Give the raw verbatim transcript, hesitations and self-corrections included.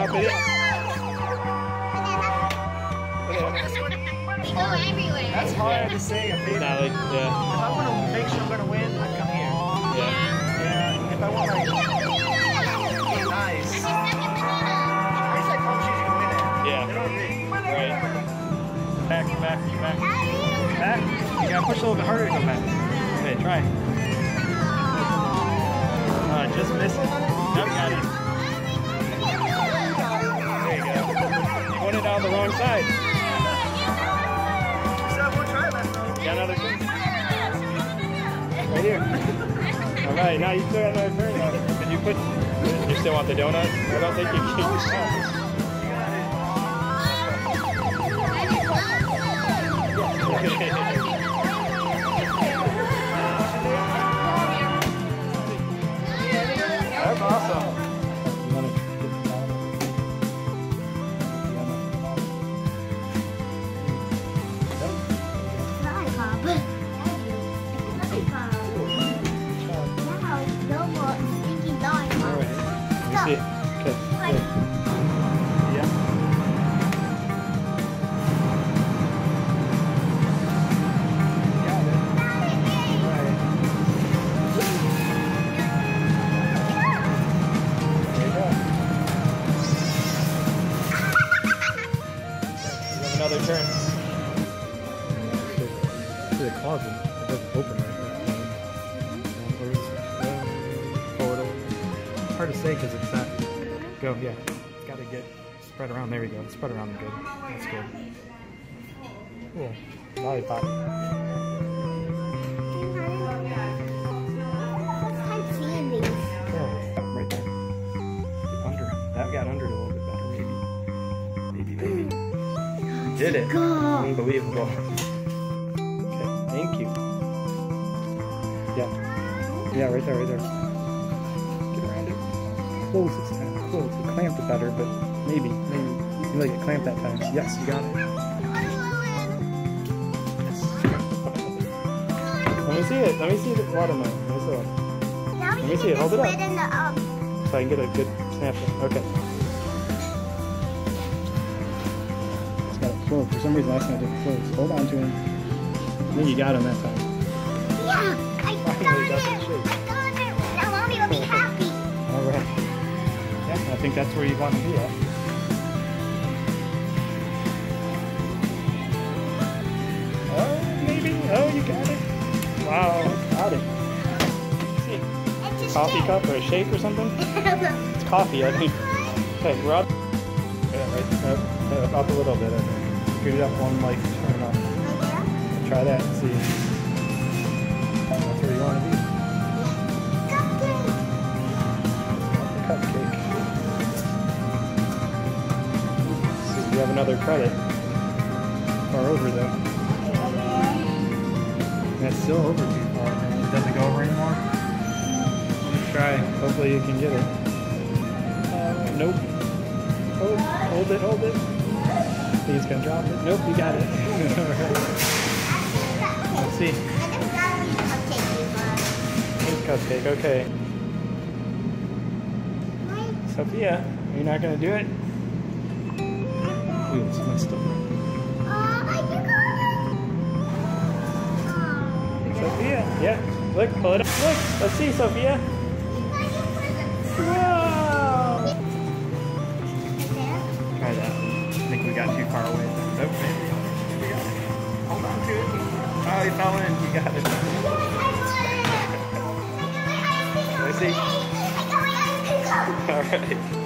We go everywhere. That's hard to say. If I want to make sure I'm going to win, I come here. Yeah. Yeah. If I want to be nice. If I like home shoes, you can win it. Yeah. They don't agree. Right. Back, back, back. Back. You got to push a little bit harder to come back. Okay, try. Uh, just missed it. Now got it. There you go. You went it on the wrong side. Got another turn? Right here. All right, now you still got another turn. Now. Can you put? You still want the donut? I don't think you can. That's awesome. Okay. Yeah. Another turn. To the closet. It doesn't open right now. Hard to say because it's not. Go, yeah. It's got to get spread around. There we go. It's spread around good. That's good. Cool. Lollipop. Yeah, right there. Under. That got under it a little bit better, maybe. Maybe, maybe. Did it. Unbelievable. Okay, thank you. Yeah. Yeah, right there, right there. Get around it. Close this time. Cool, if you clamped it better, but maybe, maybe, you like it clamped that time. Yes, you got it. Yes. Let me see it, let me see the watermelon. Let me see it. Now we let me see it, hold it up. It up. So I can get a good snapshot. Okay. It's got it closed. For some reason, last time I didn't close. Hold on to him. I think you got him that time. Yeah, I got Finally, it. I got it. Now mommy will be happy. All right. I think that's where you want to be at. Oh, maybe. Oh, you got it. Wow, got it. See, it's coffee cup or a shake or something? It's coffee, I think. Okay, we're up. Yeah, right, up, up a little bit, I think. Scoot it up one, like, turn it off. Okay. Try that and see. That's where you want to be. Cupcake. We have another credit. Far over though. That's still over too far. It doesn't go over anymore. Try. Hopefully you can get it. Uh, nope. Oh, hold it, hold it. He's gonna drop it. Nope, you got it. Let's see. Pink cupcake. Okay. Sophia, are you not gonna do it? Ooh, it's messed up. Sophia, yeah. Look, pull it up. Look, let's see, Sophia. Wow. Try that. I think we got too far away. Nope, maybe. Here we go. Hold on to it. Oh, you fell in. You got it. Let's see. All right.